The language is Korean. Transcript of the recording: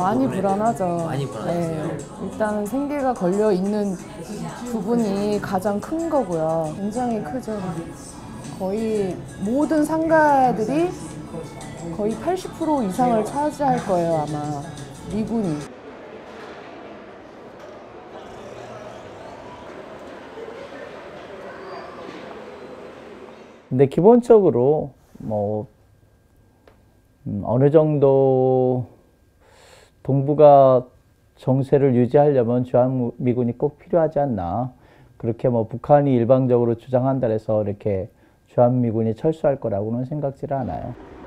많이 불안하죠. 많이 불안하세요. 네. 일단은 생계가 걸려 있는 부분이 가장 큰 거고요. 굉장히 크죠. 거의 모든 상가들이 거의 80% 이상을 차지할 거예요, 아마. 미군이. 근데 기본적으로 뭐 어느 정도 동북아 정세를 유지하려면 주한미군이 꼭 필요하지 않나, 그렇게 뭐 북한이 일방적으로 주장한다 해서 이렇게 주한미군이 철수할 거라고는 생각지를 않아요.